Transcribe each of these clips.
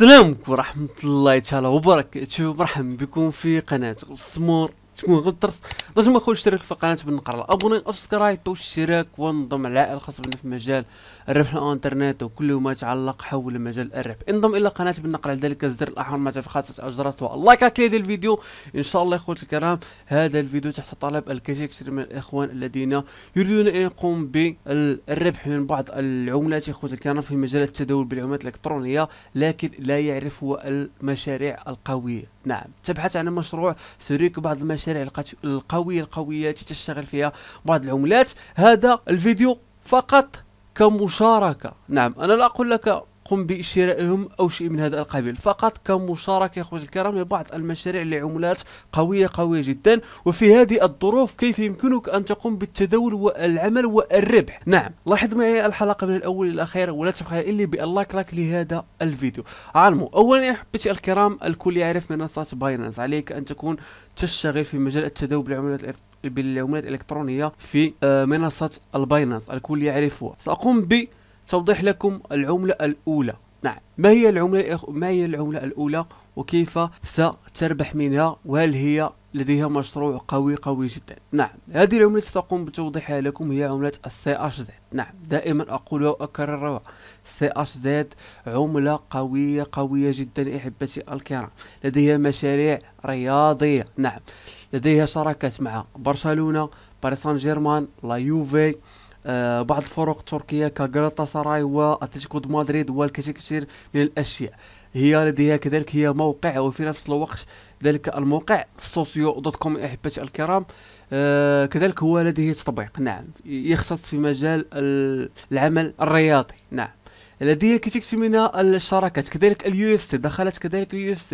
السلام عليكم ورحمة الله تعالى وبركاته. مرحبا بكم في قناة السمور تكون غدرس. لازم ما تخلوش اشترك في القناة بالنقر الابوني والسبسكرايب والاشتراك وانضم العائلة الخاصة بنا في مجال الربح الانترنت وكل ما يتعلق حول مجال الربح. انضم الى القناة بالنقر على ذلك الزر الاحمر مع تفعيل الجرس واللايك على هذا الفيديو. ان شاء الله اخوتي الكرام هذا الفيديو تحت طلب الكثير من الاخوان الذين يريدون ان يقوموا بالربح من بعض العملات اخوتي الكرام في مجال التداول بالعملات الالكترونية لكن لا يعرفوا المشاريع القوية. نعم، تبحث عن مشروع سيريك بعض المشاريع القوية التي تشتغل فيها بعض العملات. هذا الفيديو فقط كمشاركة، نعم أنا لا أقول لك قم بشرائهم أو شيء من هذا القبيل، فقط كمشاركة يا أخوتي الكرام لبعض المشاريع لعملات قوية جدا، وفي هذه الظروف كيف يمكنك أن تقوم بالتداول والعمل والربح. نعم، لاحظ معي الحلقة من الأول إلى الأخير ولا تبخل إلي باللايك لهذا الفيديو. علموا أولا يا أحبتي الكرام الكل يعرف منصة باينانس، عليك أن تكون تشتغل في مجال التداول بالعملات الإلكترونية في منصة الباينانس، الكل يعرفها. سأقوم ب توضيح لكم العملة الأولى. نعم، ما هي العملة الأولى وكيف ستربح منها وهل هي لديها مشروع قوي جدا. نعم، هذه العملة ستقوم بتوضيحها لكم هي عملة CHZ. نعم، دائما أقولها وأكررها، CHZ عملة قوية جدا أحبتي الكرام، لديها مشاريع رياضية. نعم، لديها شراكات مع برشلونة، باريس سان جيرمان، لا يوفي، بعض الفرق التركية كغالاتاساراي واتلتيكو مدريد والكثير من الأشياء. هي لديها كذلك هي موقع، وفي نفس الوقت ذلك الموقع socio.com أحبتي الكرام، كذلك هو لديه تطبيق. نعم، يختص في مجال العمل الرياضي. نعم، لديها كثير من الشراكات، كذلك UFC دخلت، كذلك UFC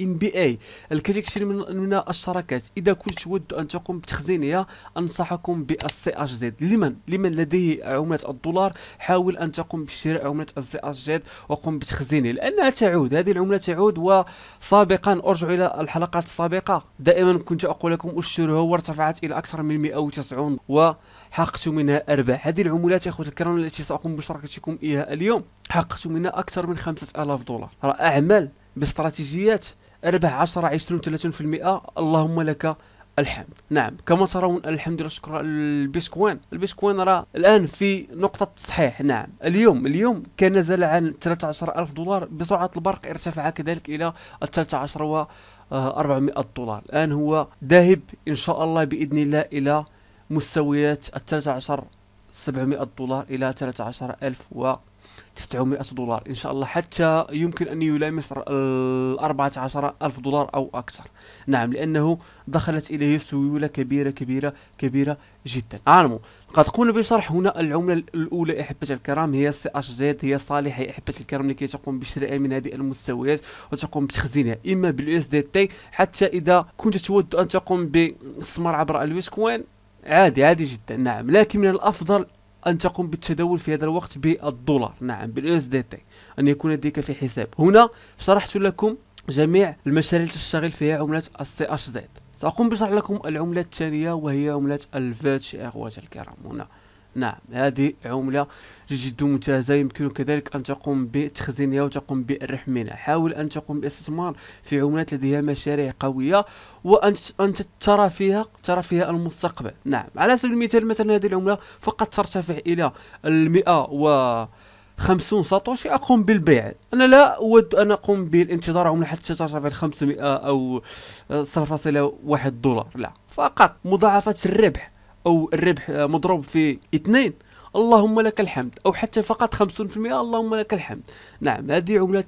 NBA، الكثير من الشراكات. إذا كنت تود أن تقوم بتخزينها أنصحكم بالCHZ. لمن لديه عملة الدولار حاول أن تقوم بشراء عملة CHZ وقم بتخزينها لأنها تعود، هذه العملة تعود. وسابقا أرجع إلى الحلقات السابقة، دائما كنت أقول لكم اشتروها وارتفعت إلى أكثر من 190 وحققت منها أرباح. هذه العملات يا أخوتي الكرام التي سأقوم بشراكتكم إياها اليوم حققت منها أكثر من 5000 دولار. أعمل باستراتيجيات أرباح 10 20 30%، اللهم لك الحمد. نعم، كما ترون الحمد لله شكرا. البيتكوين راه الآن في نقطة تصحيح. نعم، اليوم كان نزل عن 13000 دولار بسرعة البرق، ارتفع كذلك إلى 13400 دولار. الآن هو ذاهب إن شاء الله بإذن الله إلى مستويات 13700 دولار إلى 13900 دولار إن شاء الله، حتى يمكن أن يلامس 14000 دولار أو أكثر. نعم، لأنه دخلت إليه سيولة كبيرة جدا. عالموا قد قمنا بشرح هنا العملة الأولى أحبتي الكرام، هي CHZ، هي صالحة أحبتي الكرام لكي تقوم بشرائها من هذه المستويات وتقوم بتخزينها إما بالUSDT. حتى إذا كنت تود أن تقوم باستثمار عبر البيتكوين عادي جدا. نعم، لكن من الافضل ان تقوم بالتداول في هذا الوقت بالدولار، نعم بالUSDT، ان يكون لديك في حساب. هنا شرحت لكم جميع المشاريع التي تشتغل فيها عملة CHZ. ساقوم بشرح لكم العملة الثانية وهي عملة الفاتش يا اخواتي الكرام. هنا نعم، هذه عملة جد ممتازة، يمكنك كذلك أن تقوم بتخزينها وتقوم بالربح منها. حاول أن تقوم باستثمار في عملات لديها مشاريع قوية وأن ترى فيها المستقبل. نعم، على سبيل المثال مثلا هذه العملة فقط ترتفع إلى 150 ساتوشي، أقوم بالبيع. أنا لا أود أن أقوم بالانتظار عملة حتى ترتفع 500 أو 0.1 دولار، لا، فقط مضاعفة الربح أو الربح مضروب في 2، اللهم لك الحمد، أو حتى فقط 50%، اللهم لك الحمد. نعم، هذه عملة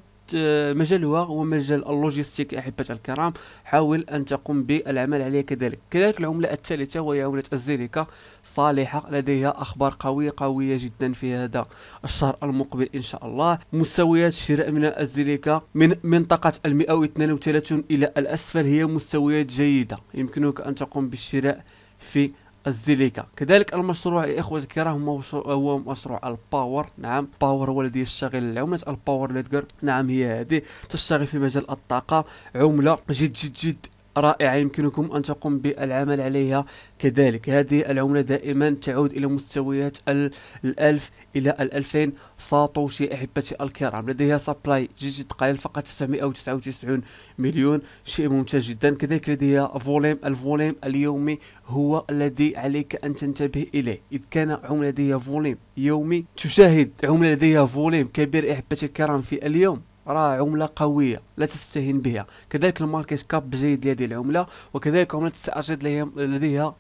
مجالها هو مجال اللوجيستيك أحبتي الكرام، حاول أن تقوم بالعمل عليها كذلك العملة الثالثة وهي عملة الزيليكا، صالحة، لديها أخبار قوية جدا في هذا الشهر المقبل إن شاء الله. مستويات الشراء من الزيليكا من منطقة 132 إلى الأسفل هي مستويات جيدة، يمكنك أن تقوم بالشراء في الزيليكا. كذلك المشروع يا اخوتي الكرام هو مشروع الباور. نعم، باور هو الذي يشتغل عملة الباور ليدجر. نعم، هي هذه تشتغل في مجال الطاقة، عملة جد رائعة يمكنكم أن تقوم بالعمل عليها. كذلك هذه العملة دائما تعود إلى مستويات 1000 إلى 2000 ساطوشي أحبتي الكرام. لديها سبلاي جد قليل فقط 999 مليون، شيء ممتاز جدا. كذلك لديها فوليم، الفوليم اليومي هو الذي عليك أن تنتبه إليه. إذ كان عملة لديها فوليم يومي، تشاهد عملة لديها فوليم كبير أحبتي الكرام في اليوم، راه عملة قوية لا تستهين بها. كذلك الماركت كاب جيد لهذه العملة، وكذلك عملة CHZ لديها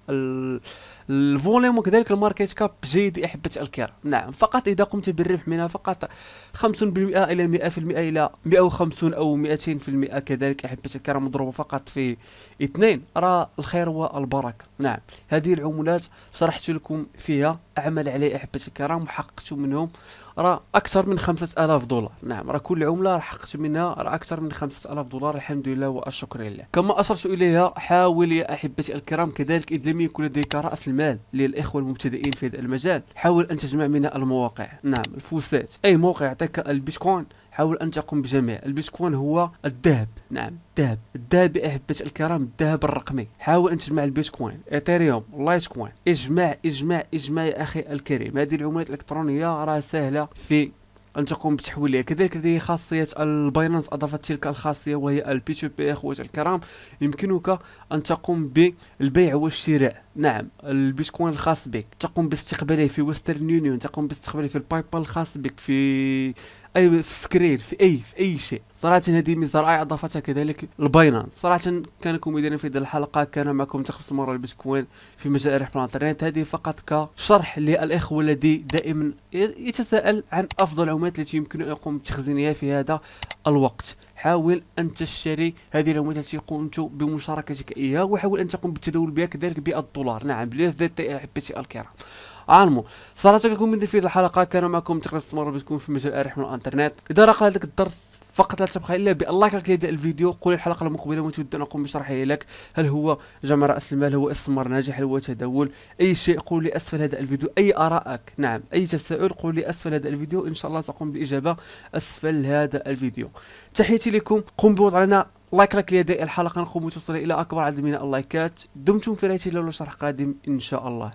الفوليوم وكذلك الماركت كاب جيد أحبتي الكرام. نعم، فقط إذا قمت بالربح منها فقط 50% إلى 100% إلى 150 أو 200% كذلك أحبتي الكرام، مضروبة فقط في 2 راه الخير والبركة. نعم، هذه العملات شرحت لكم فيها أعمل عليه أحبتي الكرام، وحققت منهم راه أكثر من 5000 دولار. نعم، راه كل عملة حققت منها راه أكثر من 5000 دولار، الحمد لله والشكر لله. كما أشرت إليها، حاول يا أحبتي الكرام كذلك إذا لم يكن لديك رأس المال للإخوة المبتدئين في هذا المجال، حاول أن تجمع من المواقع. نعم، الفوسات، أي موقع يعطيك البيتكوين حاول أن تقوم بجميع. البيتكوين هو الذهب، نعم الذهب، الذهب يا أحبتي الكرام، الذهب الرقمي. حاول أن تجمع البيتكوين، إيثيريوم، لايتكوين، اجمع يا أخي الكريم. هذه العملات الإلكترونية راه سهلة في أن تقوم بتحويلها. كذلك لديه خاصية الباينانس، أضافت تلك الخاصية وهي البي تو بي. أخوتي الكرام، يمكنك أن تقوم بالبيع والشراء. نعم، البيتكوين الخاص بك تقوم باستقباله في ويسترن يونيون، تقوم باستقباله في الباي بال الخاص بك، في سكريل، في اي شيء. صراحه هذه ميزه رائعه اضافتها كذلك الباينانس. صراحه كانكم مديرين في هذه الحلقه، كان معكم تخصص مرة البيتكوين في مجال الربح من الانترنت. هذه فقط كشرح للاخوه الذي دائما يتساءل عن افضل العملات التي يمكن ان يقوم بتخزينها في هذا الوقت. حاول أن تشتري هذه العملات التي قمت بمشاركتك إياها، وحاول أن تقوم بالتداول بها كذلك بالدولار. نعم، بالUSDT أحبتي الكرام. عالمو صراحة لكم من في الحلقة، كان معكم تقنية استثمار بتكون في مجال الربح من الانترنت. إذا رأيت هذاك الدرس فقط لا تبقى الا بالله كانت لهذا الفيديو. قولي الحلقه المقبله وتود ان اقوم بشرحها لك، هل هو جمع راس المال، هو استثمار ناجح، هل هو تداول، اي شيء. قول لي اسفل هذا الفيديو اي ارائك. نعم، اي تساؤل قول لي اسفل هذا الفيديو، ان شاء الله ساقوم بالاجابه اسفل هذا الفيديو. تحياتي لكم، قم بوضع لنا لايك لهذه الحلقه نقوم بتوصل الى اكبر عدد من اللايكات. دمتم في رعايه الله، وشرح قادم ان شاء الله.